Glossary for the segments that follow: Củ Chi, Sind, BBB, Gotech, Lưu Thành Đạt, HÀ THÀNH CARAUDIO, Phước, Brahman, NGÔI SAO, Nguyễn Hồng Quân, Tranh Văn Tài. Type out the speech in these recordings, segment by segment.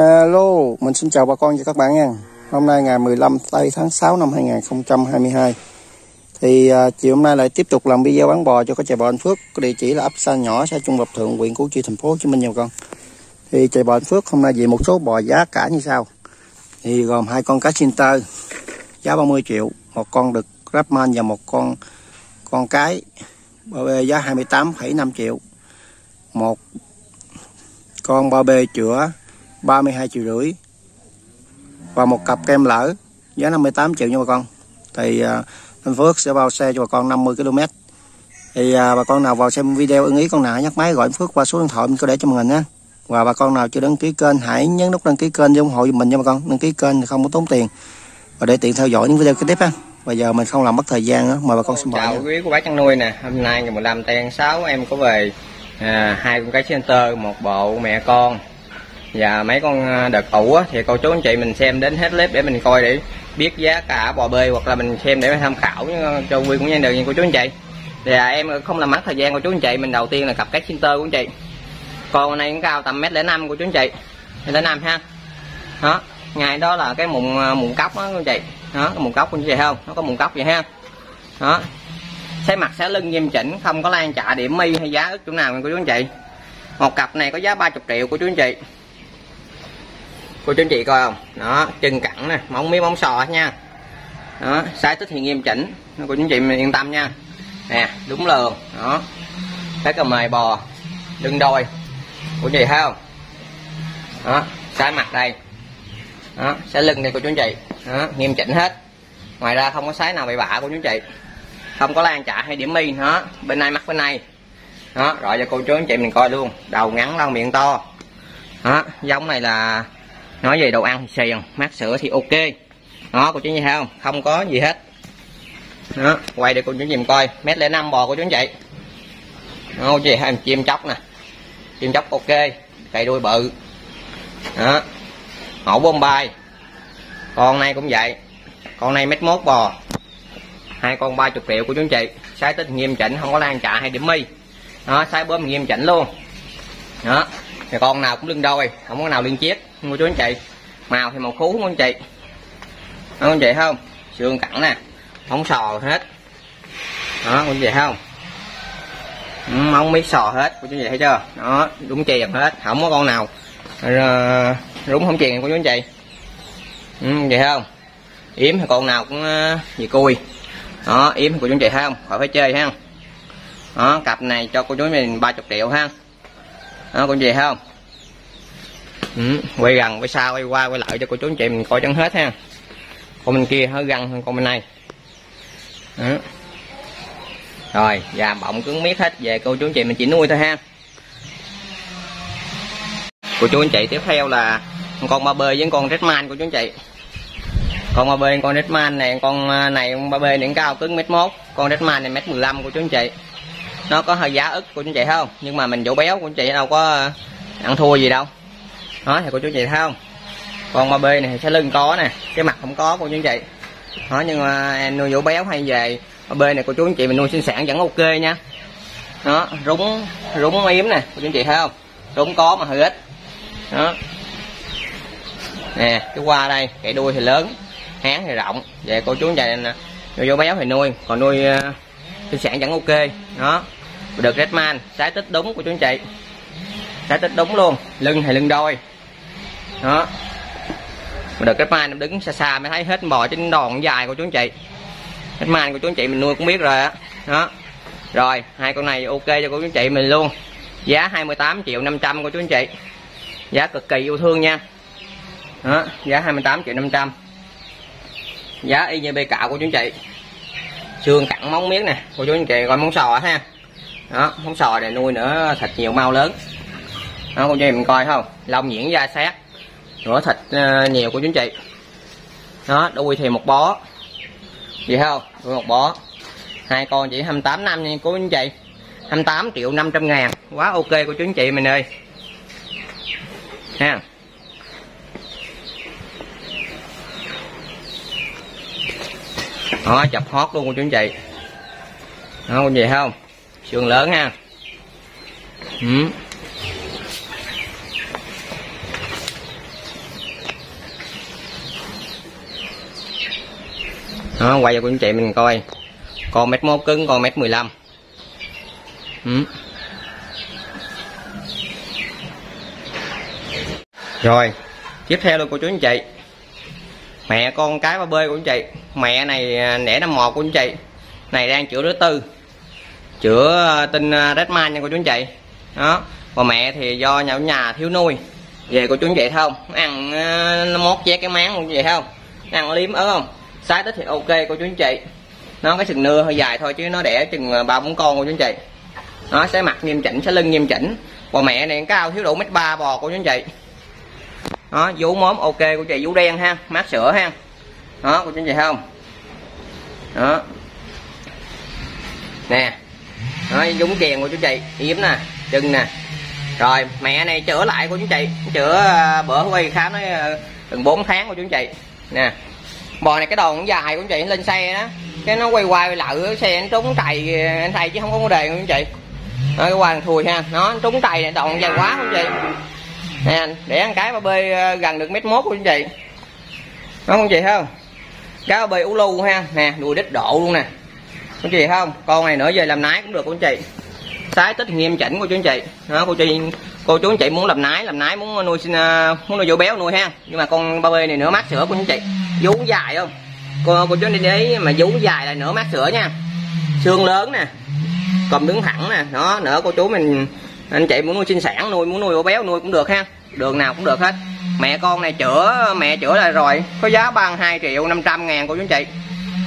Hello, mình xin chào bà con và các bạn nha. Hôm nay ngày 15 tây tháng 6 năm 2022. Thì chiều hôm nay lại tiếp tục làm video bán bò cho cái chạy bò Anh Phước. Cái địa chỉ là ấp Sa Nhỏ, xã Trung Lập Thượng, huyện Củ Chi, thành phố Hồ Chí Minh nha bà con. Thì chạy bò Anh Phước hôm nay về một số bò giá cả như sau. Thì gồm hai con cá Sinter giá 30 triệu, một con đực Brahman và một con cái BBB giá 28,5 triệu. Một con BBB chữa 32,5 triệu và một cặp kem lỡ giá 58 triệu nha bà con. Thì anh Phước sẽ bao xe cho bà con 50 km. Thì bà con nào vào xem video ưng ý con nào nhắc máy gọi anh Phước qua số điện thoại mình có để cho mình nha. Và bà con nào chưa đăng ký kênh hãy nhấn nút đăng ký kênh để ủng hộ mình nha bà con. Đăng ký kênh thì không có tốn tiền và để tiện theo dõi những video kế tiếp ha. Bây giờ mình không làm mất thời gian nữa, mời bà con xem. Chào quý cô bác chăn nuôi nè, hôm nay ngày 15 tháng 6 em có về hai con cái center, một bộ mẹ con và mấy con đợt ủ á, thì cô chú anh chị mình xem đến hết clip để mình coi để biết giá cả bò bê hoặc là mình xem để tham khảo cho Quy cũng nhanh được nha cô chú anh chị. Thì em không làm mất thời gian cô chú anh chị, mình đầu tiên là cặp cái center của anh chị. Con này cũng cao tầm 1,05 m của chú anh chị, 1,05 m ha. Đó, ngày đó là cái mụn cóc á cô anh chị. Đó, cái mụn cóc của anh chị không? Nó có mụn cóc vậy ha. Đó. Xé mặt xé lưng nghiêm chỉnh, không có lan chạ điểm mi hay giá ức chỗ nào nha cô chú anh chị. Một cặp này có giá 30 triệu của chú anh chị. Cô chú anh chị coi không? Đó, chân cẳng nè, móng mía móng sò nha. Đó, size tích thì nghiêm chỉnh, cô chú anh chị mình yên tâm nha. Nè, đúng lường, đó. Cái cà mề bò lưng đôi. Cô chú anh chị thấy không? Đó, size mặt đây. Đó, size lưng đây cô chú anh chị. Đó, nghiêm chỉnh hết. Ngoài ra không có size nào bị bạ cô chú anh chị. Không có lan chạ hay điểm mi đó, bên này mắt bên này. Đó, rồi cho cô chú anh chị mình coi luôn, đầu ngắn lông miệng to. Đó, giống này là nói về đồ ăn thì xiềng, mát sữa thì ok. Đó, cô chú anh thấy không? Không có gì hết. Đó, quay để cô chú anh chị mình coi, 1,05 m bò cô chú anh chị. Đó, chị hai chim chóc nè. Chim chóc ok, cày đuôi bự. Đó. Mẫu Bombay. Con này cũng vậy. Con này 1,1 m bò. Hai con 30 triệu của chú anh chị. Size tích nghiêm chỉnh, không có lan chạ hay điểm mi. Đó, size bơm nghiêm chỉnh luôn. Đó. Thì con nào cũng lưng đôi, không có nào liên chiếc cô chú anh chị. Màu thì màu khú của anh chị. Đó anh chị không? Xương cẳng nè, móng sò hết. Đó, anh chị không? Móng mít sò hết, cô chú anh chị thấy chưa? Đó, đúng chèn hết, không có con nào rúng không chèn cô chú anh chị. Vậy không? Yếm thì con nào cũng gì cùi. Đó, yếm của chúng chị thấy không? Khỏi phải chơi ha. Đó, cặp này cho cô chú mình 30 triệu ha. Đó, con gì thấy không? Quay gần, quay xa, quay qua, quay lại cho cô chú anh chị mình coi chẳng hết ha. Con bên kia hơi gần hơn con bên này. Đó. Rồi, già bọng cứng miết hết, về cô chú anh chị mình chỉ nuôi thôi ha. Cô chú anh chị tiếp theo là con ba bê với con Redman của chú anh chị. Con ba bê con Redman này, con này ba bê này cao cứng 1,1 m, con Redman này 1,15 m của chú anh chị. Nó có hơi giá ức của chú anh chị thấy không? Nhưng mà mình vỗ béo của anh chị đâu có ăn thua gì đâu. Đó thì cô chú anh chị thấy không? Con ba bê này sẽ lưng có nè, cái mặt không có của chú anh chị. Đó, nhưng mà em nuôi vỗ béo hay về ba bê này của chú anh chị mình nuôi sinh sản vẫn ok nha. Đó, rúng yếm nè, cô chú anh chị thấy không? Rúng có mà hơi ít. Đó. Nè, cái qua đây, cái đuôi thì lớn, háng thì rộng. Về cô chú anh chị nè, nuôi vỗ béo thì nuôi, còn nuôi sinh sản vẫn ok. Đó. Được Redman, sái tích đúng của chú anh chị. Sái tích đúng luôn, lưng thì lưng đôi. Đó. Được Redman đứng xa xa mới thấy hết bò trên đòn dài của chú anh chị. Redman của chú anh chị mình nuôi cũng biết rồi á. Đó. Rồi, hai con này ok cho cô chú anh chị mình luôn. Giá 28,5 triệu của chú anh chị. Giá cực kỳ yêu thương nha. Đó, giá 28,5 triệu. Giá y như bê cạo của chú anh chị. Xương cẳng móng miếng nè, cô chú anh chị coi móng sò ha. Đó, móng sò này nuôi nữa thịt nhiều mau lớn. Đó, cô chú em mình coi không? Lông nhuyễn da sát, nữa thịt nhiều của chú anh chị. Đó, đuôi thì một bó. Vậy không? Đuôi một bó. Hai con chỉ 28 năm nha cô chú anh chị. 28,5 triệu. Quá ok cô chú anh chị mình ơi. Ha. Đó, chập hót luôn cô chú anh chị. Đó, con gì không? Xương lớn ha. Đó, quay vô của anh chị mình coi. Con 1m1 cứng, con 1m15. Rồi, tiếp theo luôn cô chú anh chị. Mẹ con cái ba bê của anh chị. Mẹ này nẻ năm một của anh chị. Này đang chữa đứa tư, chữa tinh Redman nha cô chú anh chị. Đó, còn mẹ thì do nhà thiếu nuôi. Về cô chú anh chị thấy không? Ăn mốt vé cái máng luôn vậy không? Ăn liếm ớ không? Sái tích thì ok cô chú anh chị. Nó cái sừng nưa hơi dài thôi chứ nó đẻ chừng 3-4 con cô chú anh chị. Nó sẽ mặt nghiêm chỉnh, sẽ lưng nghiêm chỉnh. Bò mẹ này cao thiếu đủ 1m3 bò cô chú anh chị. Đó, vú móm ok cô chị, vú đen ha, mát sữa ha. Đó cô chú anh chị thấy không? Đó. Nè. Đó, vú kèn cô chú chị, yếm nè, chân nè. Rồi, mẹ này chữa lại cô chú chị, chữa bữa quay khám nói gần 4 tháng cô chú chị. Nè. Bò này cái đòn cũng dài của anh chị, lên xe đó cái nó quay lự, xe nó trúng trầy anh thầy chứ không có vấn đề của anh chị. Nó cái quay thùi ha, nó trúng trầy này, đòn dài quá của anh chị nè. Để ăn cái ba bê gần được 1m1 của anh chị. Nó không chị thấy không? Cái ba bê ú lu ha, nè đùi đít độ luôn nè của chị không? Con này nữa về làm nái cũng được của anh chị. Sái tích nghiêm chỉnh của chú anh chị. Đó, cô chú anh chị muốn làm nái, muốn nuôi vô béo nuôi ha. Nhưng mà con ba bê này nửa mát sữa của anh chị. Vú dài không? Cô chú anh chị để ý mà vú dài là nửa mát sữa nha. Xương lớn nè. Cầm đứng thẳng nè. Đó, nữa cô chú mình anh chị muốn nuôi sinh sản, muốn nuôi vô béo nuôi cũng được ha. Đường nào cũng được hết. Mẹ con này chữa, mẹ chữa lại rồi. Có giá 32.500.000 cô chú anh chị.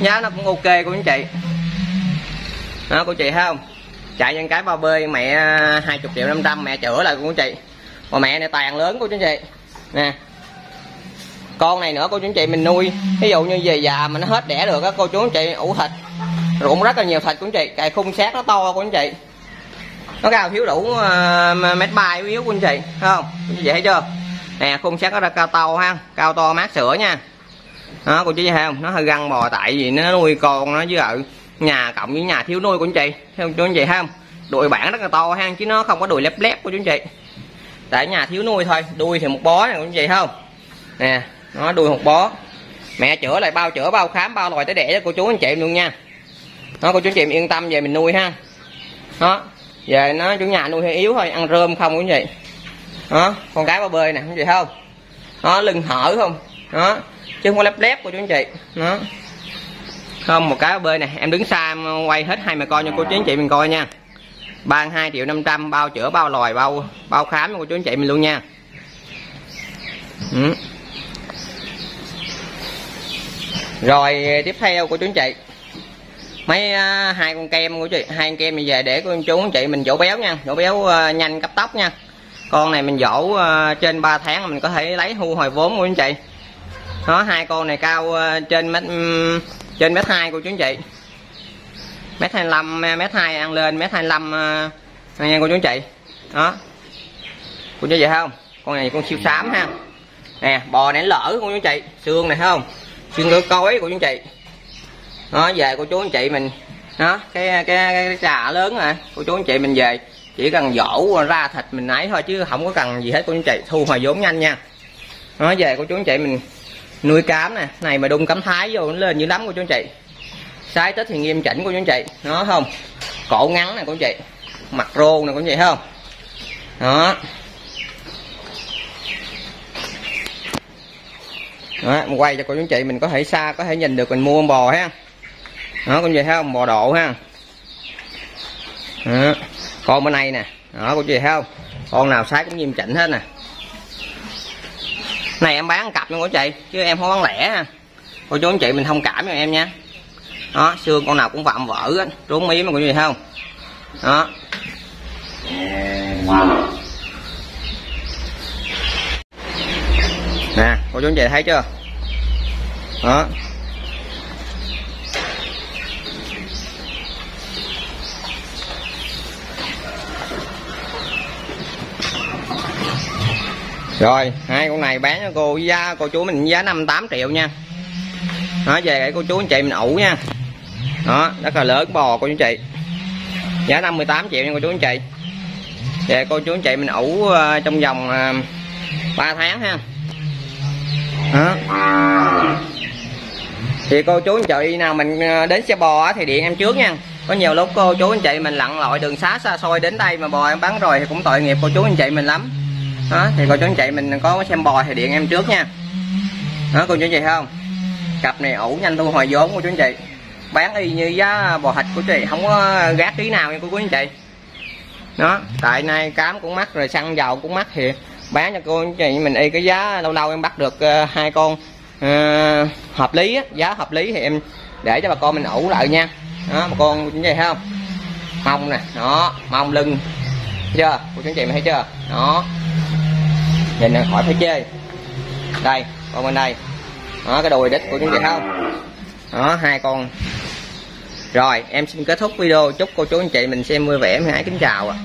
Giá nó cũng ok cô chú anh chị. Đó cô chị thấy không? Chạy nhân cái ba bê mẹ 20.500.000, mẹ chữa lại của chị. Mà mẹ này tàn lớn của chú chị nè. Con này nữa cô chú chị mình nuôi, ví dụ như về già mà nó hết đẻ được á cô chú chị ủ thịt, rụng rất là nhiều thịt của chị, cài khung xác nó to của chị. Nó cao thiếu đủ 1m3 yếu của chị, không? Vậy thấy chưa? Nè khung xác nó ra cao to ha, cao to mát sữa nha. Đó cô chú thấy không? Nó hơi găng bò tại vì nó nuôi con nó với vợ nhà cộng với nhà thiếu nuôi của anh chị, theo chú anh chị thấy không? Đùi bản rất là to ha, chứ nó không có đùi lép lép của chú anh chị. Tại nhà thiếu nuôi thôi. Đuôi thì một bó này của anh chị thấy không? Nè, nó đuôi một bó. Mẹ chữa lại bao chữa, bao khám, bao loài tới đẻ cho cô chú anh chị luôn nha. Nó cô chú anh chị yên tâm về mình nuôi ha. Đó, về nó chủ nhà nuôi hơi yếu thôi, ăn rơm không của anh chị. Đó, con cái ba bê nè, anh chị thấy không? Nó lưng hở không? Đó, chứ không có lép lép của chú anh chị. Đó. Không, một cái bê nè, em đứng xa em quay hết hai mẹ con cho cô chú anh chị mình coi nha. 32.500.000 bao chữa, bao loài, bao khám cho cô chú anh chị mình luôn nha. Rồi tiếp theo cô chú anh chị. Hai con kem của chị, hai con kem mình về để cô chú anh chị mình dỗ béo nha, dỗ béo nhanh cấp tốc nha. Con này mình dỗ trên 3 tháng mình có thể lấy thu hồi vốn của anh chị. Đó, hai con này cao trên 1m2 cô chú anh chị, 1m25, 1m2 ăn lên 1m25 nha cô chú anh chị. Đó cô chú vậy không? Con này con siêu xám ha. Nè bò này lỡ cô chú anh chị, xương này thấy không? Xương lửa cối của chú anh chị. Nó về cô chú anh chị mình. Đó cái trà lớn nè cô chú anh chị mình về chỉ cần dỗ ra thịt mình ấy thôi chứ không có cần gì hết cô chú anh chị. Thu hồi vốn nhanh nha. Nó về cô chú anh chị mình nuôi cám nè, này mà đun cám thái vô nó lên dữ lắm cô chú anh chị. Sái tích thì nghiêm chỉnh cô chú anh chị, nó không? Cổ ngắn nè cô chị, mặt rô nè cô chị thấy không? Đó. Đó, mình quay cho cô chú anh chị mình có thể xa có thể nhìn được, mình mua con bò ha. Đó cô chị thấy không? Bò độ ha. Đó. Con bên này nè, đó cô chị thấy không? Con nào sái cũng nghiêm chỉnh hết nè. Này em bán cặp nha cô chị, chứ em không bán lẻ ha. Cô chú anh chị mình thông cảm cho em nha. Đó, xương con nào cũng vạm vỡ á, trốn mí mà cô chị thấy không? Đó. Nè, cô chú anh chị thấy chưa? Đó. Rồi hai con này bán cho cô giá cô chú mình giá 58 triệu nha. Nó về để cô chú anh chị mình ủ nha. Đó rất là lớn bò cô chú anh chị, giá 58 triệu nha cô chú anh chị. Về cô chú anh chị mình ủ trong vòng 3 tháng ha. Đó. Thì cô chú anh chị nào mình đến xe bò thì điện em trước nha. Có nhiều lúc cô chú anh chị mình lặn lội đường xa xôi đến đây mà bò em bán rồi thì cũng tội nghiệp cô chú anh chị mình lắm. Đó, thì cô chú anh chị mình có xem bò thì điện em trước nha. Đó, cô chú anh chị thấy không? Cặp này ủ nhanh thu hồi vốn cô chú anh chị. Bán y như giá bò thịt của chị, không có gác tí nào nha cô chú anh chị. Đó, tại nay cám cũng mắc rồi, xăng dầu cũng mắc thì bán cho cô anh chị mình y cái giá, lâu lâu em bắt được hai con hợp lý á, giá hợp lý thì em để cho bà con mình ủ lại nha. Đó, bà con như vậy thấy không? Mông nè, đó, mông lưng. Chưa? Cô chú anh chị mình thấy chưa? Đó. Nhìn là khỏi phải chê. Đây, con bên đây. Đó, cái đùi đít của chú anh chị thấy không? Đó, hai con. Rồi, em xin kết thúc video. Chúc cô chú anh chị mình xem vui vẻ. Em hãy kính chào ạ.